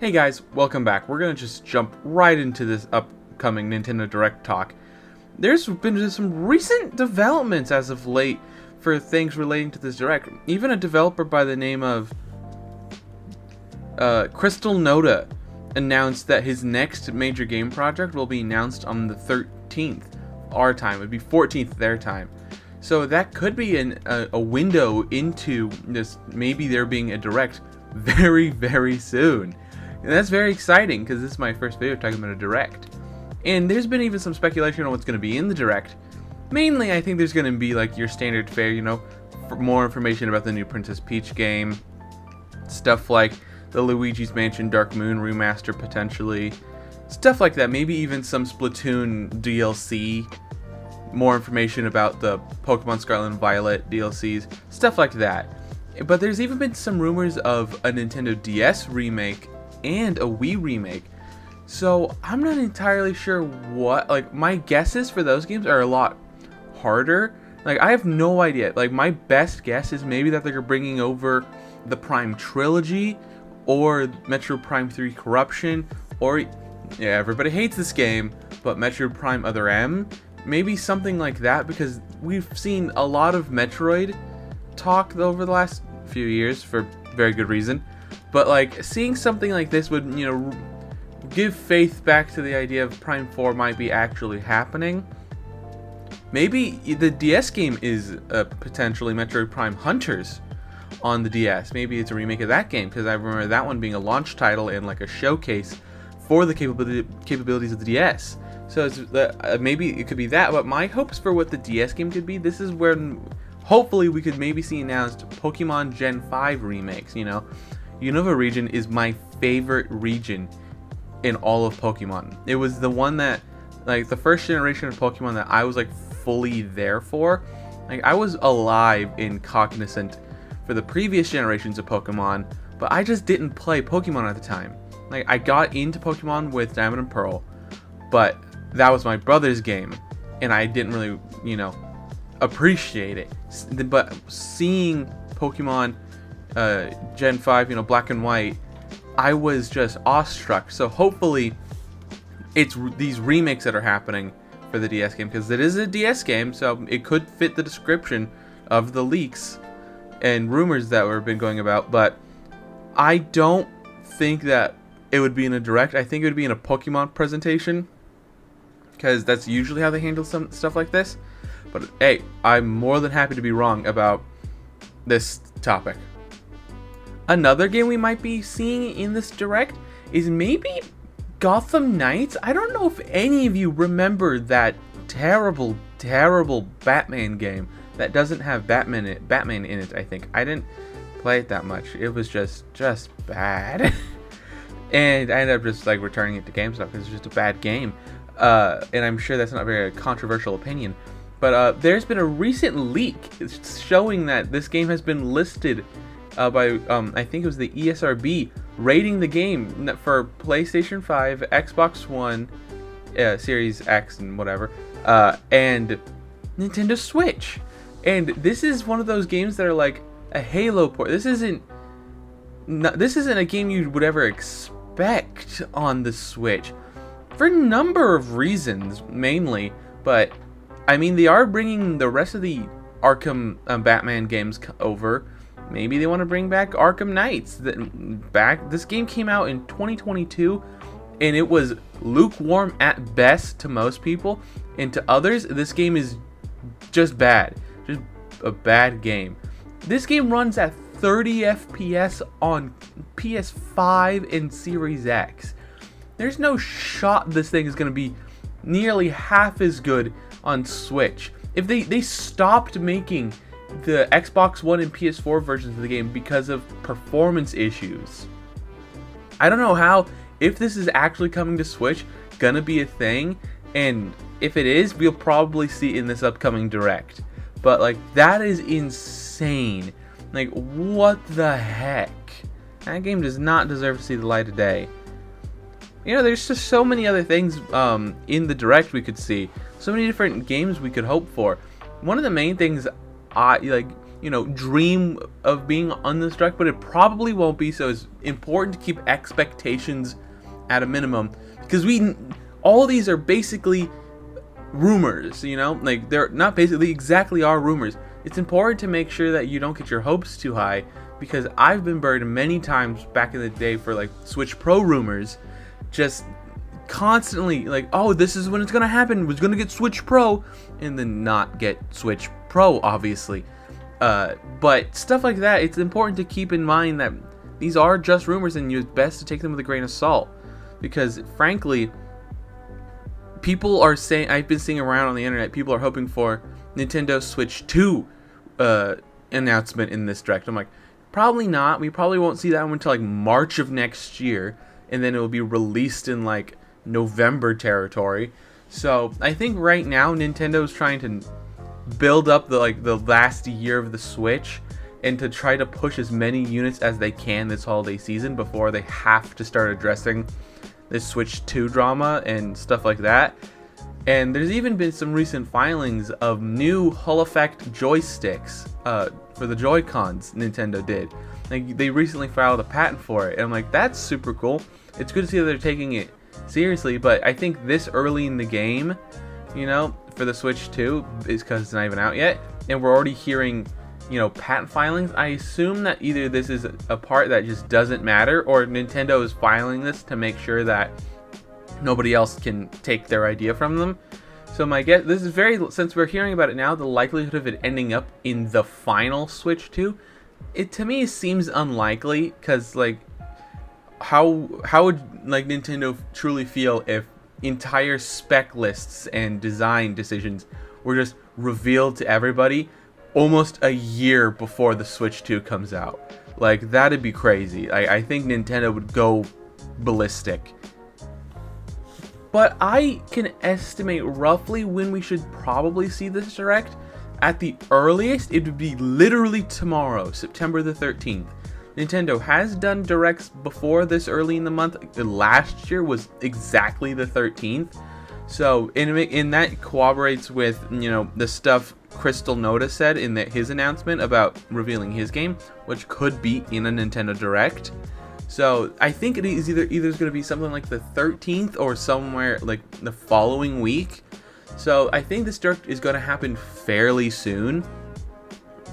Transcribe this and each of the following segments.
Hey guys, welcome back. We're going to just jump right into this upcoming Nintendo Direct talk. There's been some recent developments as of late for things relating to this Direct. Even a developer by the name of Crystal Nota announced that his next major game project will be announced on the 13th our time. It would be 14th their time. So that could be a window into this, maybe there being a Direct very, very soon. And that's very exciting, because this is my first video talking about a Direct. And there's been even some speculation on what's going to be in the Direct. Mainly, I think there's going to be like your standard fare, you know, for more information about the new Princess Peach game. Stuff like the Luigi's Mansion Dark Moon remaster, potentially. Stuff like that, maybe even some Splatoon DLC. More information about the Pokemon Scarlet and Violet DLCs. Stuff like that. But there's even been some rumors of a Nintendo DS remake and a Wii remake, so I'm not entirely sure what, like, my guesses for those games are a lot harder. Like, I have no idea. Like, my best guess is maybe that they're bringing over the Prime trilogy or Metroid Prime 3 Corruption, or, yeah, everybody hates this game, but Metroid Prime Other M, maybe something like that, because we've seen a lot of Metroid talk over the last few years for very good reason. But, like, seeing something like this would, you know, give faith back to the idea of Prime 4 might be actually happening. Maybe the DS game is potentially Metroid Prime Hunters on the DS. Maybe it's a remake of that game, because I remember that one being a launch title and, like, a showcase for the capabilities of the DS. So it's, maybe it could be that, but my hopes for what the DS game could be, this is where hopefully we could maybe see announced Pokemon Gen 5 remakes, you know. Unova region is my favorite region in all of Pokemon. It was the one that, like, the first generation of Pokemon that I was, like, fully there for. Like, I was alive and cognizant for the previous generations of Pokemon, but I just didn't play Pokemon at the time. Like, I got into Pokemon with Diamond and Pearl, but that was my brother's game, and I didn't really, you know, appreciate it. But seeing Pokemon Gen 5, you know, Black and White, I was just awestruck. So hopefully it's these remakes that are happening for the DS game, because it is a DS game, so it could fit the description of the leaks and rumors that were been going about. But I don't think that it would be in a Direct. I think it would be in a Pokemon presentation, because that's usually how they handle some stuff like this. But hey, I'm more than happy to be wrong about this topic. Another game we might be seeing in this Direct is maybe Gotham Knights. I don't know if any of you remember that terrible, terrible Batman game that doesn't have Batman in it, I think. I didn't play it that much. It was just bad. And I ended up just, like, returning it to GameStop because it's just a bad game. And I'm sure that's not a very controversial opinion. But there's been a recent leak showing that this game has been listed by I think it was the ESRB rating the game for PlayStation 5, Xbox One, Series X and whatever, and Nintendo Switch. And this is one of those games that are like a Halo port. This isn't a game you would ever expect on the Switch for a number of reasons, mainly. But I mean, they are bringing the rest of the Arkham Batman games over. Maybe they want to bring back Arkham Knights. This game came out in 2022, and it was lukewarm at best to most people, and to others, this game is just bad. Just a bad game. This game runs at 30 FPS on PS5 and Series X. There's no shot this thing is going to be nearly half as good on Switch. If they stopped making the Xbox One and PS4 versions of the game because of performance issues. I don't know how, if this is actually coming to Switch, gonna be a thing, and if it is, we'll probably see in this upcoming Direct. But, like, that is insane. Like, what the heck? That game does not deserve to see the light of day. You know, there's just so many other things in the Direct we could see. So many different games we could hope for. One of the main things, like, you know, dream of being on this direct, but it probably won't be, so it's important to keep expectations at a minimum, because all of these are basically rumors, you know, like they're not basically exactly are rumors. It's important to make sure that you don't get your hopes too high, because I've been buried many times back in the day for like Switch Pro rumors, just constantly like, oh, this is when it's gonna happen, we're gonna get Switch Pro, and then not get Switch Pro, obviously. But stuff like that, it's important to keep in mind that these are just rumors, and it's best to take them with a grain of salt, because frankly, people are saying, I've been seeing around on the internet, people are hoping for Nintendo Switch 2 announcement in this direct. I'm like, probably not. We probably won't see that one until like March of next year, and then it will be released in like November territory. So I think right now Nintendo's trying to build up the last year of the Switch, and to try to push as many units as they can this holiday season before they have to start addressing this Switch 2 drama and stuff like that. And there's even been some recent filings of new Hall effect joysticks for the Joy Cons Nintendo did. Like, they recently filed a patent for it, and I'm like, that's super cool. It's good to see that they're taking it seriously, but I think this early in the game, you know, for the Switch 2, is because it's not even out yet, and we're already hearing, you know, patent filings. I assume that either this is a part that just doesn't matter, or Nintendo is filing this to make sure that nobody else can take their idea from them. So my guess, this is very, since we're hearing about it now, the likelihood of it ending up in the final Switch 2, it to me seems unlikely, because like, how would like Nintendo truly feel if entire spec lists and design decisions were just revealed to everybody almost a year before the Switch 2 comes out? Like, that'd be crazy. I think Nintendo would go ballistic. But I can estimate roughly when we should probably see this direct. At the earliest, it would be literally tomorrow, September the 13th. Nintendo has done directs before this early in the month. Last year was exactly the 13th. So, and that corroborates with, you know, the stuff Crystal Nota said in his announcement about revealing his game, which could be in a Nintendo Direct. So I think it is either going to be something like the 13th or somewhere like the following week. So I think this Direct is going to happen fairly soon.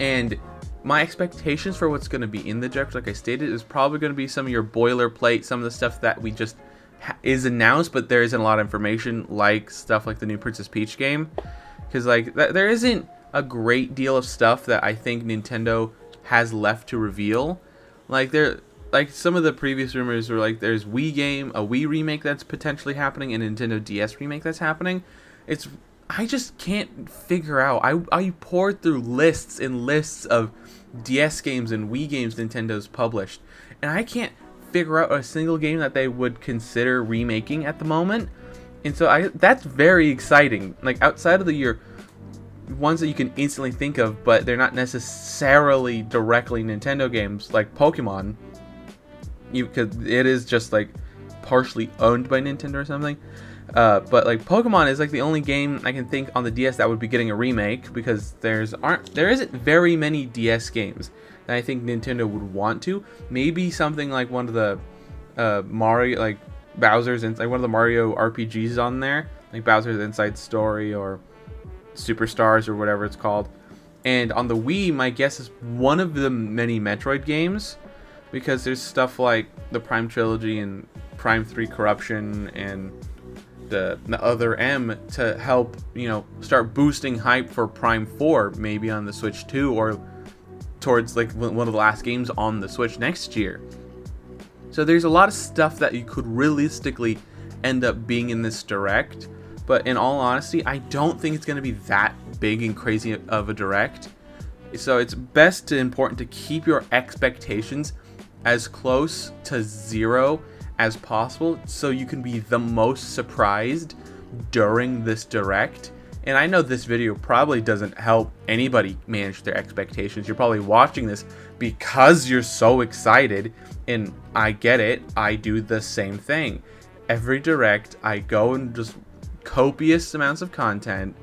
And my expectations for what's going to be in the Direct, like I stated, is probably going to be some of your boilerplate, some of the stuff that we just is announced, but there isn't a lot of information, like stuff like the new Princess Peach game. Because like there isn't a great deal of stuff that I think Nintendo has left to reveal. Like some of the previous rumors were like there's Wii game, a Wii remake that's potentially happening, and a Nintendo DS remake that's happening. I just can't figure out. I poured through lists and lists of DS games and Wii games Nintendo's published, and I can't figure out a single game that they would consider remaking at the moment. And so that's very exciting. Like, outside of your ones that you can instantly think of, but they're not necessarily directly Nintendo games, like Pokemon, because it is just like partially owned by Nintendo or something. But like Pokemon is like the only game I can think on the DS that would be getting a remake, because there isn't very many DS games that I think Nintendo would want to. Maybe something like one of the Mario, like Bowser's, and like one of the Mario RPGs on there, like Bowser's Inside Story or Superstars or whatever it's called. And on the Wii, my guess is one of the many Metroid games, because there's stuff like the Prime trilogy and Prime 3 Corruption and the Other M to help, you know, start boosting hype for Prime 4 maybe on the Switch 2, or towards like one of the last games on the Switch next year. So there's a lot of stuff that you could realistically end up being in this direct, but in all honesty, I don't think it's going to be that big and crazy of a direct. So it's best to important to keep your expectations as close to zero as possible, so you can be the most surprised during this direct. And I know this video probably doesn't help anybody manage their expectations. You're probably watching this because you're so excited, and I get it. I do the same thing. Every direct, I go and just copious amounts of content,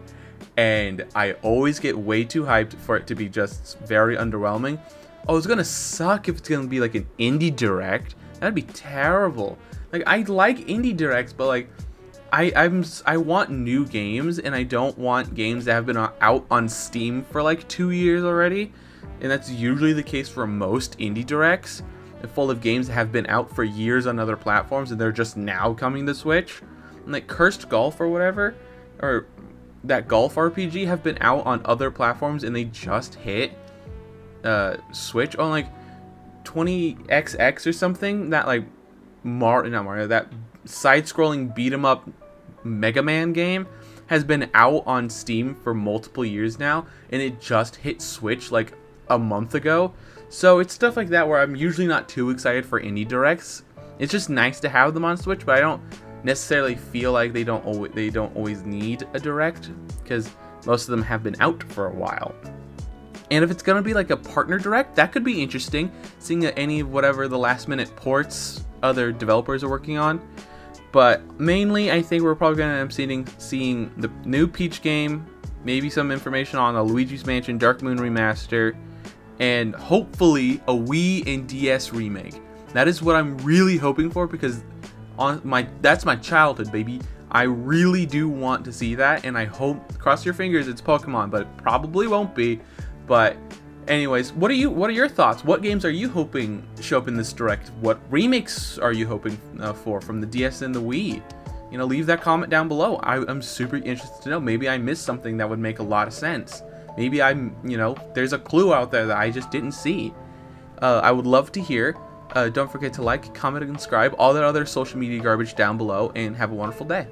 and I always get way too hyped for it to be just very underwhelming. Oh, it's gonna suck if it's gonna be like an indie direct. That'd be terrible. Like, I like indie directs, but like, I want new games, and I don't want games that have been out on Steam for like 2 years already. And that's usually the case for most indie directs, full of games that have been out for years on other platforms, and they're just now coming to Switch. And like Cursed Golf or whatever, or that golf RPG, have been out on other platforms, and they just hit Switch on like 20XX or something. That like that side-scrolling beat-em-up Mega Man game has been out on Steam for multiple years now, and it just hit Switch like a month ago. So it's stuff like that where I'm usually not too excited for indie directs. It's just nice to have them on Switch, but I don't necessarily feel like they don't always need a direct, because most of them have been out for a while. And if it's gonna be like a partner direct, that could be interesting, seeing that any of whatever the last-minute ports other developers are working on. But mainly, I think we're probably gonna end up seeing the new Peach game, maybe some information on a Luigi's Mansion Dark Moon remaster, and hopefully a Wii and DS remake. That is what I'm really hoping for, because that's my childhood, baby. I really do want to see that, and I hope, cross your fingers, it's Pokemon, but it probably won't be. But anyways, what are your thoughts? What games are you hoping show up in this direct? What remakes are you hoping for from the DS and the Wii? You know, leave that comment down below. I'm super interested to know. Maybe I missed something that would make a lot of sense. Maybe I'm, you know, there's a clue out there that I just didn't see. I would love to hear. Don't forget to like, comment, and subscribe. All that other social media garbage down below. And have a wonderful day.